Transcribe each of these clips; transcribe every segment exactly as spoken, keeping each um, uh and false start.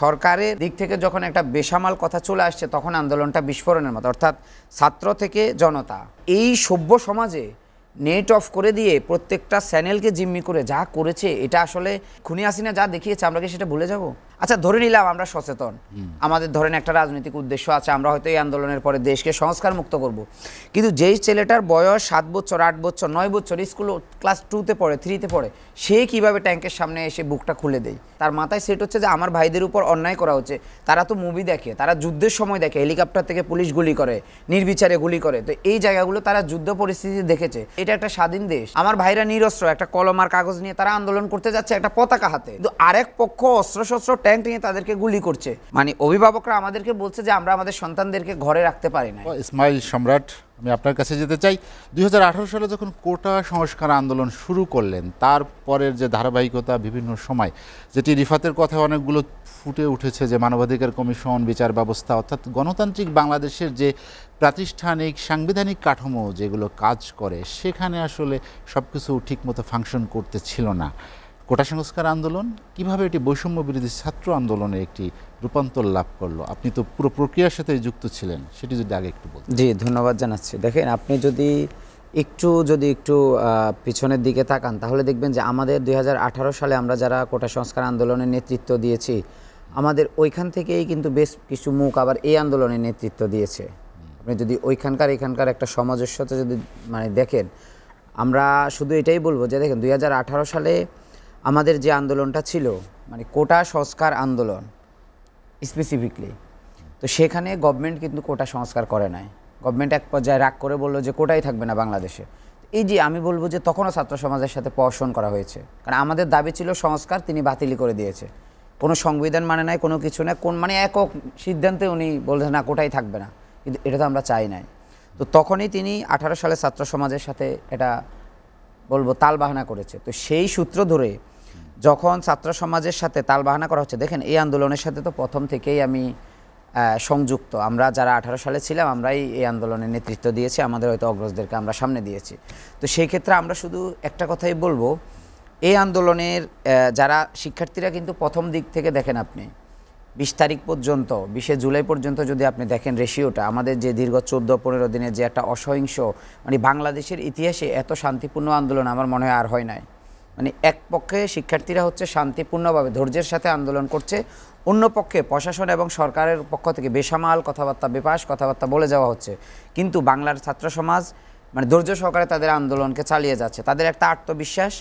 সরকারের দিক থেকে যখন একটা বেসামাল কথা চলে আসছে তখন আন্দোলনটা বিস্ফোরণের মতো, অর্থাৎ ছাত্র থেকে জনতা। এই সভ্য সমাজে নেট অফ করে দিয়ে প্রত্যেকটা চ্যানেলকে জিম্মি করে যা করেছে, এটা আসলে খুনি হাসিনা যা দেখিয়েছে আমরা কি সেটা ভুলে যাব? আচ্ছা ধরে নিলাম আমরা সচেতন, আমাদের ধরেন একটা রাজনৈতিক উদ্দেশ্য আছে, আমরা হয়তো এই আন্দোলনের পরে দেশকে সংস্কার মুক্ত করব। কিন্তু যেই ছেলেটার বয়স সাত বছর আট বছর নয় বছর, স্কুল ক্লাস টুতে পড়ে থ্রিতে পড়ে, সে কিভাবে ট্যাঙ্কের সামনে এসে বুকটা খুলে দেয়? তার মাথায় সেট হচ্ছে যে আমার ভাইদের উপর অন্যায় করা হচ্ছে। তারা তো মুভি দেখে, তারা যুদ্ধের সময় দেখে হেলিকপ্টার থেকে পুলিশ গুলি করে, নির্বিচারে গুলি করে। তো এই জায়গাগুলো তারা যুদ্ধ পরিস্থিতি দেখেছে। এটা একটা স্বাধীন দেশ, আমার ভাইরা নিরস্ত্র একটা কলম আর কাগজ নিয়ে তারা আন্দোলন করতে যাচ্ছে একটা পতাকা হাতে, কিন্তু আরেক পক্ষ অস্ত্রশস্ত্র ট্যাঙ্ক নিয়ে তাদেরকে গুলি করছে। মানে অভিভাবকরা আমাদেরকে বলছে যে আমরা আমাদের সন্তানদেরকে ঘরে রাখতে পারি না। ইসমাইল সম্রাট, আমি আপনার কাছে যেতে চাই, দুই হাজার আঠারো সালে যখন কোটা সংস্কার আন্দোলন শুরু করলেন, তারপরের যে ধারাবাহিকতা বিভিন্ন সময়, যেটি রিফাতের কথা অনেকগুলো ফুটে উঠেছে, যে মানবাধিকার কমিশন, বিচার ব্যবস্থা, অর্থাৎ গণতান্ত্রিক বাংলাদেশের যে প্রাতিষ্ঠানিক সাংবিধানিক কাঠামো যেগুলো কাজ করে, সেখানে আসলে সব কিছু ঠিকমতো ফাংশন করতে ছিল না। কোটা সংস্কার আন্দোলন কিভাবে এটি বৈষম্য বিরোধী ছাত্র আন্দোলনে একটি রূপান্তর লাভ করলো, আপনি তো পুরো প্রক্রিয়ার সাথে যুক্ত ছিলেন, সেটি যদি আগে একটু বলতেন। জি, ধন্যবাদ জানাচ্ছি। দেখেন, আপনি যদি একটু যদি একটু পিছনের দিকে তাকান তাহলে দেখবেন যে আমাদের দুই হাজার আঠারো সালে আমরা যারা কোটা সংস্কার আন্দোলনের নেতৃত্ব দিয়েছি, আমাদের ওইখান থেকেই কিন্তু বেশ কিছু মুখ আবার এই আন্দোলনের নেতৃত্ব দিয়েছে। আপনি যদি ওইখানকার এখানকার একটা সামঞ্জস্যতা যদি মানে দেখেন, আমরা শুধু এটাই বলবো যে দেখেন দুই হাজার আঠারো সালে আমাদের যে আন্দোলনটা ছিল, মানে কোটা সংস্কার আন্দোলন স্পেসিফিকলি, তো সেখানে গভর্নমেন্ট কিন্তু কোটা সংস্কার করে নাই। গভর্নমেন্ট এক পর্যায়ে রাগ করে বললো যে কোটাই থাকবে না বাংলাদেশে। এই যে আমি বলবো যে তখনও ছাত্র সমাজের সাথে পোষণ করা হয়েছে, কারণ আমাদের দাবি ছিল সংস্কার, তিনি বাতিলই করে দিয়েছে। কোনো সংবিধান মানে নাই, কোনো কিছু না, কোন মানে একক সিদ্ধান্তে উনি বলছেন না কোটাই থাকবে না, কিন্তু এটা তো আমরা চাই নাই। তো তখনই তিনি আঠারো সালে ছাত্র সমাজের সাথে এটা বলবো তালবাহানা করেছে। তো সেই সূত্র ধরে যখন ছাত্র সমাজের সাথে তালবাহানা করা হচ্ছে, দেখেন এই আন্দোলনের সাথে তো প্রথম থেকেই আমি সংযুক্ত। আমরা যারা আঠারো সালে ছিলাম আমরাই এই আন্দোলনের নেতৃত্ব দিয়েছি, আমাদের হয়তো অগ্রজদেরকে আমরা সামনে দিয়েছি। তো সেই ক্ষেত্রে আমরা শুধু একটা কথাই বলবো, এই আন্দোলনের যারা শিক্ষার্থীরা কিন্তু প্রথম দিক থেকে দেখেন আপনি বিশ তারিখ পর্যন্ত, বিশে জুলাই পর্যন্ত যদি আপনি দেখেন রেশিওটা, আমাদের যে দীর্ঘ চোদ্দ পনেরো দিনের যে একটা অসহিংস, মানে বাংলাদেশের ইতিহাসে এত শান্তিপূর্ণ আন্দোলন আমার মনে হয় আর হয় নাই। মানে এক পক্ষে শিক্ষার্থীরা হচ্ছে শান্তিপূর্ণভাবে ধৈর্যের সাথে আন্দোলন করছে, অন্য পক্ষে প্রশাসন এবং সরকারের পক্ষ থেকে বেসামাল কথাবার্তা, বেপাস কথাবার্তা বলে যাওয়া হচ্ছে, কিন্তু বাংলার ছাত্র সমাজ মানে ধৈর্য সহকারে তাদের আন্দোলনকে চালিয়ে যাচ্ছে। তাদের একটা আত্মবিশ্বাস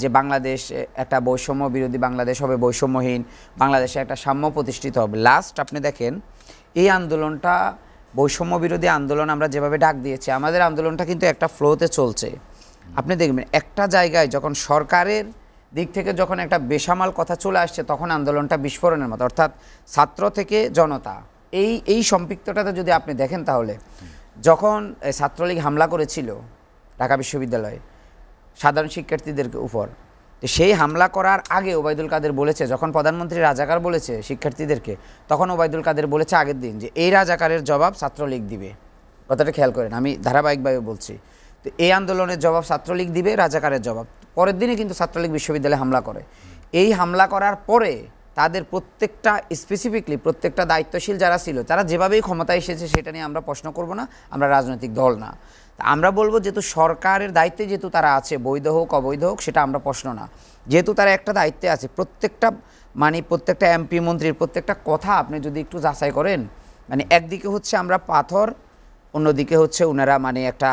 যে বাংলাদেশ একটা বৈষম্য বিরোধী বাংলাদেশ হবে, বৈষম্যহীন বাংলাদেশে একটা সাম্য প্রতিষ্ঠিত হবে। লাস্ট আপনি দেখেন এই আন্দোলনটা বৈষম্য বিরোধী আন্দোলন আমরা যেভাবে ডাক দিয়েছি, আমাদের আন্দোলনটা কিন্তু একটা ফ্লোতে চলছে। আপনি দেখবেন একটা জায়গায় যখন সরকারের দিক থেকে যখন একটা বেসামাল কথা চলে আসছে তখন আন্দোলনটা বিস্ফোরণের মতো, অর্থাৎ ছাত্র থেকে জনতা। এই এই সম্পৃক্তটাতে যদি আপনি দেখেন তাহলে যখন ছাত্রলীগ হামলা করেছিল ঢাকা বিশ্ববিদ্যালয়ে সাধারণ শিক্ষার্থীদের উপর, তো সেই হামলা করার আগে ওবায়দুল কাদের বলেছে, যখন প্রধানমন্ত্রী রাজাকার বলেছে শিক্ষার্থীদেরকে, তখন ওবায়দুল কাদের বলেছে আগের দিন যে এই রাজাকারের জবাব ছাত্রলীগ দিবে। কথাটা খেয়াল করেন, আমি ধারাবাহিকভাবে বলছি। তো এই আন্দোলনের জবাব ছাত্রলীগ দিবে, রাজাকারের জবাব। পরের দিনে কিন্তু ছাত্রলীগ বিশ্ববিদ্যালয়ে হামলা করে। এই হামলা করার পরে তাদের প্রত্যেকটা স্পেসিফিকলি প্রত্যেকটা দায়িত্বশীল যারা ছিল, তারা যেভাবেই ক্ষমতায় এসেছে সেটা নিয়ে আমরা প্রশ্ন করব না, আমরা রাজনৈতিক দল না। আমরা বলবো যেহেতু সরকারের দায়িত্বে যেহেতু তারা আছে, বৈধ হোক অবৈধ হোক সেটা আমরা প্রশ্ন না, যেহেতু তারা একটা দায়িত্বে আছে। প্রত্যেকটা মানে প্রত্যেকটা এমপি মন্ত্রীর প্রত্যেকটা কথা আপনি যদি একটু যাচাই করেন, মানে একদিকে হচ্ছে আমরা পাথর, অন্যদিকে হচ্ছে ওনারা মানে একটা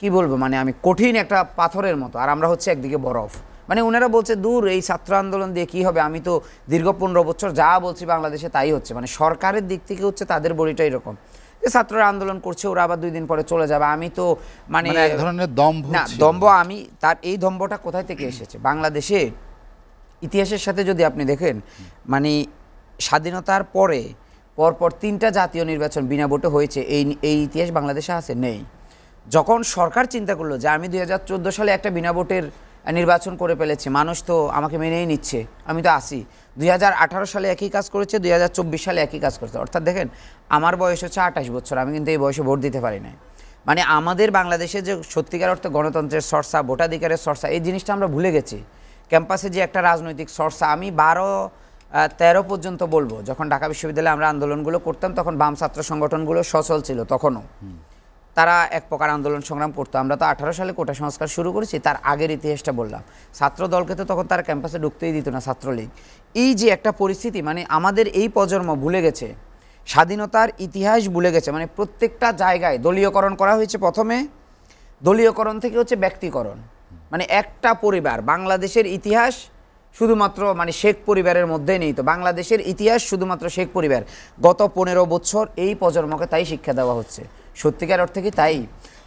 কি বলবো মানে আমি কঠিন একটা পাথরের মতো, আর আমরা হচ্ছে একদিকে বরফ। মানে ওনারা বলছে দূর এই ছাত্র আন্দোলন দিয়ে কি হবে, আমি তো দীর্ঘ পনেরো বছর যা বলছি বাংলাদেশে তাই হচ্ছে। মানে সরকারের দিক থেকে হচ্ছে তাদের বড়িটা এরকম যে ছাত্ররা আন্দোলন করছে, ওরা আবার দুই দিন পরে চলে যাবে। আমি তো মানে এক ধরনের দম্ভ না দম্ভ আমি তার এই দম্ভটা কোথায় থেকে এসেছে? বাংলাদেশে ইতিহাসের সাথে যদি আপনি দেখেন, মানে স্বাধীনতার পরে পরপর তিনটা জাতীয় নির্বাচন বিনা ভোটে হয়েছে, এই এই ইতিহাস বাংলাদেশে আছে নেই। যখন সরকার চিন্তা করলো যে আমি দুই হাজার চোদ্দো সালে একটা বিনা ভোটের নির্বাচন করে ফেলেছি, মানুষ তো আমাকে মেনেই নিচ্ছে, আমি তো আসি, দুই হাজার আঠারো সালে একই কাজ করেছে, দুই হাজার চব্বিশ সালে একই কাজ করেছে। অর্থাৎ দেখেন আমার বয়স হচ্ছে আঠাশ বছর, আমি কিন্তু এই বয়সে ভোট দিতে পারি না। মানে আমাদের বাংলাদেশে যে সত্যিকার অর্থে গণতন্ত্রের চর্চা, ভোটাধিকারের চর্চা, এই জিনিসটা আমরা ভুলে গেছি। ক্যাম্পাসে যে একটা রাজনৈতিক চর্চা, আমি বারো তেরো পর্যন্ত বলবো, যখন ঢাকা বিশ্ববিদ্যালয়ে আমরা আন্দোলনগুলো করতাম তখন বাম ছাত্র সংগঠনগুলো সচল ছিল, তখনও তারা এক প্রকার আন্দোলন সংগ্রাম করতো। আমরা তো আঠারো সালে কোটা সংস্কার শুরু করেছি, তার আগের ইতিহাসটা বললাম। ছাত্র দলকে তো তখন তার ক্যাম্পাসে ঢুকতেই দিত না ছাত্রলীগ। এই যে একটা পরিস্থিতি, মানে আমাদের এই প্রজন্ম ভুলে গেছে, স্বাধীনতার ইতিহাস ভুলে গেছে। মানে প্রত্যেকটা জায়গায় দলীয়করণ করা হয়েছে, প্রথমে দলীয়করণ থেকে হচ্ছে ব্যক্তিকরণ। মানে একটা পরিবার, বাংলাদেশের ইতিহাস শুধুমাত্র মানে শেখ পরিবারের মধ্যে নেই, তো বাংলাদেশের ইতিহাস শুধুমাত্র শেখ পরিবার। গত পনেরো বছর এই প্রজন্মকে তাই শিক্ষা দেওয়া হচ্ছে, সত্যিকার অর্থে কি তাই?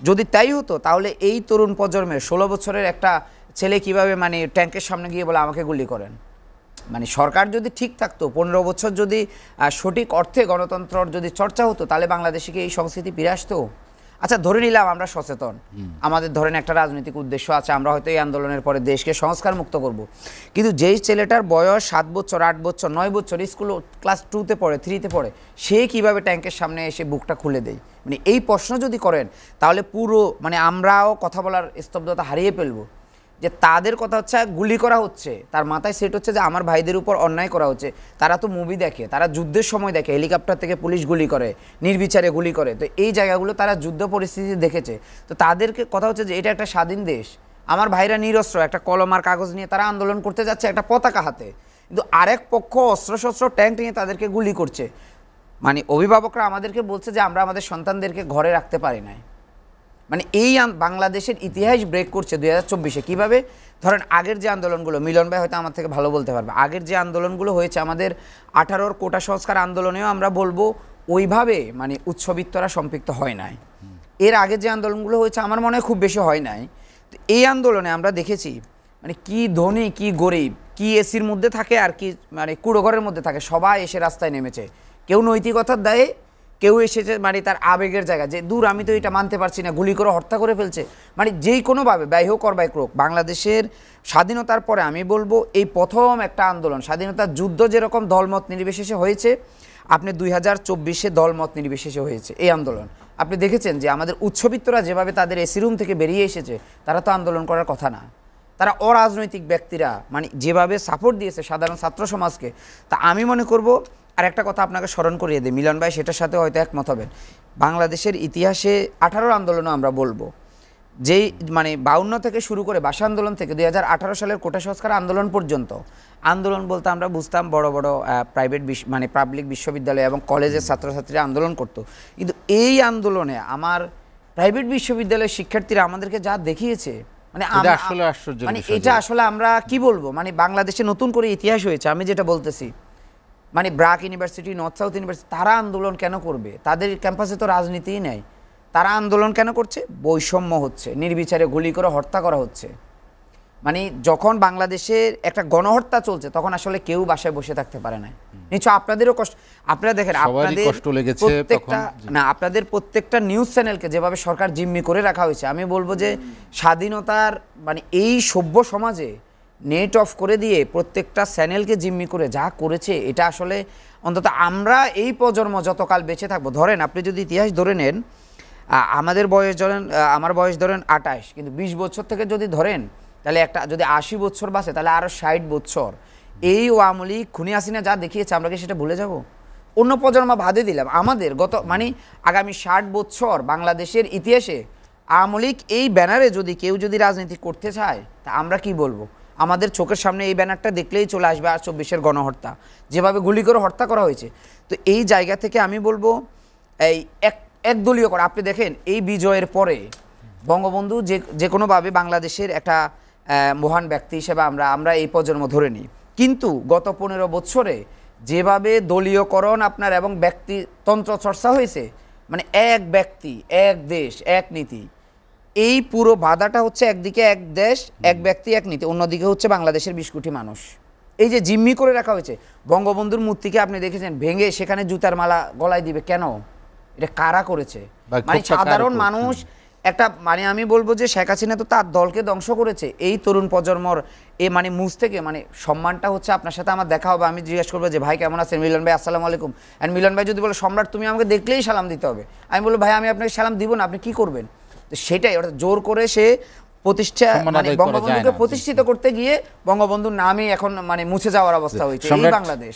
যদি তাই হতো তাহলে এই তরুণ প্রজন্মের ষোলো বছরের একটা ছেলে কিভাবে মানে ট্যাঙ্কের সামনে গিয়ে বলে আমাকে গুলি করেন। মানে সরকার যদি ঠিক থাকতো, পনেরো বছর যদি সঠিক অর্থে গণতন্ত্রর যদি চর্চা হতো, তাহলে বাংলাদেশে কি এই সংস্কৃতি ফিরে আসতো? আচ্ছা ধরে নিলাম আমরা সচেতন, আমাদের ধরেন একটা রাজনৈতিক উদ্দেশ্য আছে, আমরা হয়তো এই আন্দোলনের পরে দেশকে সংস্কার মুক্ত করব। কিন্তু যেই ছেলেটার বয়স সাত বছর আট বছর নয় বছর, স্কুল ক্লাস টুতে পড়ে থ্রিতে পড়ে, সে কিভাবে ট্যাঙ্কের সামনে এসে বুকটা খুলে দেয়? মানে এই প্রশ্ন যদি করেন তাহলে পুরো মানে আমরাও কথা বলার স্তব্ধতা হারিয়ে ফেলবো। যে তাদের কথা হচ্ছে গুলি করা হচ্ছে, তার মাথায় সেট হচ্ছে যে আমার ভাইদের উপর অন্যায় করা হচ্ছে। তারা তো মুভি দেখে, তারা যুদ্ধের সময় দেখে হেলিকপ্টার থেকে পুলিশ গুলি করে, নির্বিচারে গুলি করে। তো এই জায়গাগুলো তারা যুদ্ধ পরিস্থিতি দেখেছে, তো তাদেরকে কথা হচ্ছে যে এটা একটা স্বাধীন দেশ, আমার ভাইরা নিরস্ত্র, একটা কলম আর কাগজ নিয়ে তারা আন্দোলন করতে যাচ্ছে, একটা পতাকা হাতে, কিন্তু আরেক পক্ষ অস্ত্রশস্ত্র ট্যাঙ্ক নিয়ে তাদেরকে গুলি করছে। মানে অভিভাবকরা আমাদেরকে বলছে যে আমরা আমাদের সন্তানদেরকে ঘরে রাখতে পারি নাই। মানে এই বাংলাদেশের ইতিহাস ব্রেক করছে দুই হাজার চব্বিশে কীভাবে? ধরেন আগের যে আন্দোলনগুলো, মিলন ভাই হয়তো আমার থেকে ভালো বলতে পারবে, আগের যে আন্দোলনগুলো হয়েছে আমাদের আঠারোর কোটা সংস্কার আন্দোলনেও আমরা বলবো ওইভাবে মানে উচ্চবিত্তরা সম্পৃক্ত হয় নাই। এর আগে যে আন্দোলনগুলো হয়েছে আমার মনে হয় খুব বেশি হয় নাই। তো এই আন্দোলনে আমরা দেখেছি মানে কি ধনী কি গরিব, কি এসির মধ্যে থাকে আর কি মানে কুড়োঘরের মধ্যে থাকে, সবাই এসে রাস্তায় নেমেছে। কেউ নৈতিকতার দায়ে, কেউ এসেছে মানে তার আবেগের জায়গা যে দূর আমি তো এটা মানতে পারছি না, গুলি করে হত্যা করে ফেলছে। মানে যেই কোনোভাবে ব্যয় হোক আর ব্যয় হোক, বাংলাদেশের স্বাধীনতার পরে আমি বলবো এই প্রথম একটা আন্দোলন, স্বাধীনতার যুদ্ধ যেরকম দলমত নির্বিশেষে হয়েছে, আপনি দুই হাজার চব্বিশে দলমত নির্বিশেষে হয়েছে এই আন্দোলন। আপনি দেখেছেন যে আমাদের উচ্চবিত্তরা যেভাবে তাদের এসি রুম থেকে বেরিয়ে এসেছে, তারা তো আন্দোলন করার কথা না, তারা অরাজনৈতিক ব্যক্তিরা মানে যেভাবে সাপোর্ট দিয়েছে সাধারণ ছাত্র সমাজকে। তা আমি মনে করবো আর একটা কথা আপনাকে স্মরণ করিয়ে দিই, মিলন ভাই সেটার সাথে হয়তো একমত হবেন, বাংলাদেশের ইতিহাসে আঠারোর আন্দোলনও আমরা বলবো যেই মানে বাউন্ন থেকে শুরু করে ভাষা আন্দোলন থেকে দুই হাজার আঠারো সালের কোটা সংস্কার আন্দোলন পর্যন্ত, আন্দোলন বলতে আমরা বুঝতাম বড় বড় প্রাইভেট মানে পাবলিক বিশ্ববিদ্যালয় এবং কলেজের ছাত্রছাত্রীরা আন্দোলন করতো। কিন্তু এই আন্দোলনে আমার প্রাইভেট বিশ্ববিদ্যালয়ের শিক্ষার্থীরা আমাদেরকে যা দেখিয়েছে, মানে মানে এটা আসলে আমরা কি বলবো, মানে বাংলাদেশে নতুন করে ইতিহাস হয়েছে। আমি যেটা বলতেছি মানে BRAC University, North South University, তারা আন্দোলন কেন করবে? তাদের ক্যাম্পাসে তো রাজনীতিই নেই। তারা আন্দোলন কেন করছে? বৈষম্য হচ্ছে, নির্বিচারে গুলি করে হত্যা করা হচ্ছে। মানে যখন বাংলাদেশের একটা গণহত্যা চলছে তখন আসলে কেউ বাসায় বসে থাকতে পারে না। নিশ্চয় আপনাদেরও কষ্ট, আপনারা দেখেন আপনাদের প্রত্যেকটা না আপনাদের প্রত্যেকটা নিউজ চ্যানেলকে যেভাবে সরকার জিম্মি করে রাখা হয়েছে, আমি বলবো যে স্বাধীনতার মানে এই সভ্য সমাজে নেট অফ করে দিয়ে প্রত্যেকটা চ্যানেলকে জিম্মি করে যা করেছে, এটা আসলে অন্তত আমরা এই প্রজন্ম যতকাল বেঁচে থাকবো, ধরেন আপনি যদি ইতিহাস ধরে নেন আমাদের বয়স ধরেন আমার বয়স ধরেন আটাইশ, কিন্তু বিশ বছর থেকে যদি ধরেন তাহলে একটা যদি আশি বছর বাঁচে তাহলে আরও ষাট বছর এই আওয়ামী লীগ খুনি হাসিনা যা দেখিয়েছে আমরা কি সেটা ভুলে যাব? অন্য প্রজন্ম বাদে দিলাম, আমাদের গত মানে আগামী ষাট বছর বাংলাদেশের ইতিহাসে আওয়ামী লীগ এই ব্যানারে যদি কেউ যদি রাজনীতি করতে চায় তা আমরা কি বলবো? আমাদের চোখের সামনে এই ব্যানারটা দেখলেই চলে আসবে আর চব্বিশের গণহত্যা, যেভাবে গুলি করে হত্যা করা হয়েছে। তো এই জায়গা থেকে আমি বলবো এই এক একদলীয় করা। আপনি দেখেন এই বিজয়ের পরে বঙ্গবন্ধু যে যে কোনোভাবে বাংলাদেশের একটা মহান ব্যক্তি হিসেবে আমরা আমরা এই প্রজন্ম ধরে নিই, কিন্তু গত পনেরো বছরে যেভাবে দলীয়করণ আপনার এবং ব্যক্তিতন্ত্র চর্চা হয়েছে, মানে এক ব্যক্তি এক দেশ এক নীতি, এই পুরো বাধাটা হচ্ছে একদিকে এক দেশ এক ব্যক্তি এক নীতি, অন্যদিকে হচ্ছে বাংলাদেশের বিশ কোটি মানুষ। এই যে জিম্মি করে রাখা হয়েছে, বঙ্গবন্ধুর মূর্তিকে আপনি দেখেছেন ভেঙে সেখানে জুতার মালা গলায় দিবে কেন? এটা কারা করেছে? মানে সাধারণ মানুষ একটা মানে আমি বলবো যে শেখ হাসিনা তো তার দলকে ধ্বংস করেছে, এই তরুণ প্রজন্মর এ মানে মুজ থেকে মানে সম্মানটা হচ্ছে। আপনার সাথে আমার দেখা হবে, আমি জিজ্ঞেস করবো যে ভাই কেমন আছেন, মিলন ভাই আসসালামু আলাইকুম, অ্যান্ড মিলন ভাই যদি বলে সম্রাট তুমি আমাকে দেখলেই সালাম দিতে হবে, আমি বলবো ভাই আমি আপনাকে সালাম দিব না, আপনি কী করবেন? সেটাই, অর্থাৎ জোর করে সে প্রতিষ্ঠা মানে বঙ্গবন্ধুকে প্রতিষ্ঠিত করতে গিয়ে বঙ্গবন্ধুর নামই এখন মানে মুছে যাওয়ার অবস্থা হয়েছে এই বাংলাদেশ।